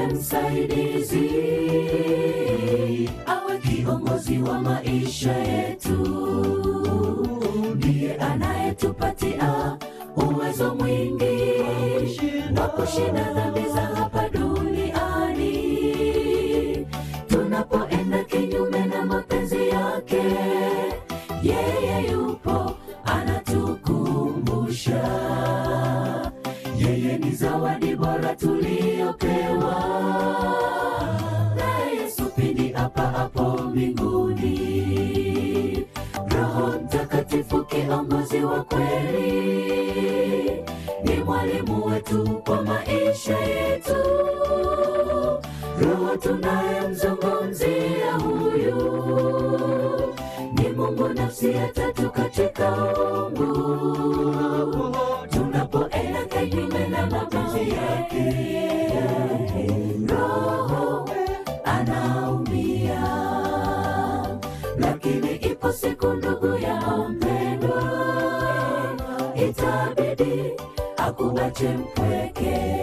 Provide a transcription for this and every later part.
awe msaidizi, awe kiongozi wa maisha yetu. Ndiye anayetupatia uwezo mwingi na kushinda dhambi za hapa duniani. Tunapoenda kinyume na mapenzi yake, yeye yupo anatukumbusha. Yeye ni zawadi bora tuliyopewa na Yesu pindi hapa hapo mbinguni. Roho Mtakatifu kiongozi wa kweli, ni mwalimu wetu kwa maisha yetu. Roho tunayemzungumzia huyu ni Mungu nafsi ya tatu katika Mungu. Tunapoenda kinyume na mapenzi yake, Roho anaumia. Lakini ipo siku ndugu ya mpendwa, itabidi akuache mpweke.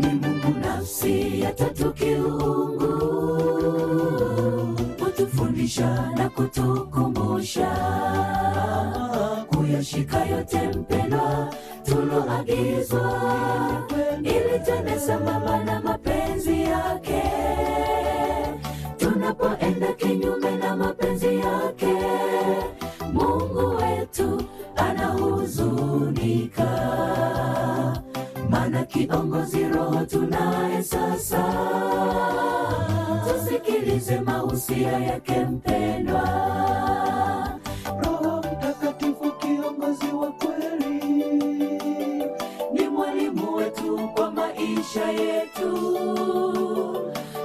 Ni Mungu nafsi ya tatu kiungu, kutufundisha na kutukumbusha kuyashika yote mpendwa tuloagizwa, ili twende sambamba na mapenzi yake. Tunapoenda kinyume na mapenzi yake, Mungu wetu anahuzunika. Mana kiongozi Roho tunaye sasa, tusikilize mahusia yake mpendwa. Roho Mtakatifu kiongozi wa kweli, ni mwalimu wetu kwa maisha yetu.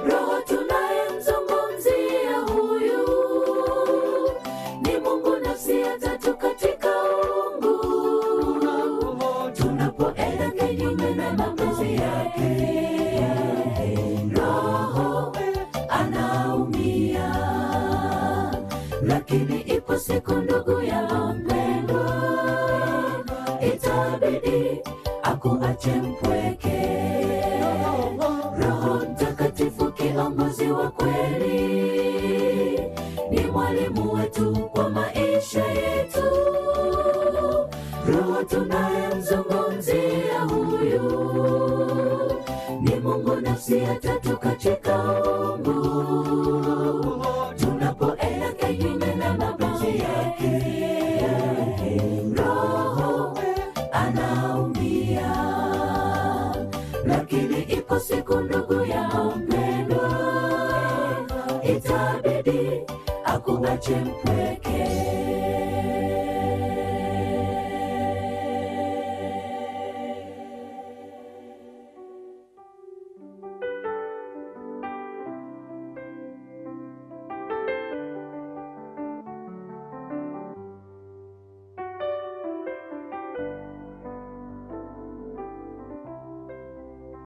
Roho tunaye mzungumzia huyu ni Mungu nafsi ya tatu katika Mungu. Tunapoenda kinyume na mapenzi yake, Roho anaumia. Lakini ipo siku ndugu ya mpendwa, itabidi akuache mpweke. Roho Mtakatifu kiongozi wa kweli, ni mwalimu wetu kwa maisha yetu. Roho tunayemzungumzia huyu ni Mungu nafsi ya tatu katika Mungu. Tunapoenda kinyume na mapenzi yake, Roho anaumia. Lakini ipo siku ndugu ya mpendwa, itabidi akuache mpweke.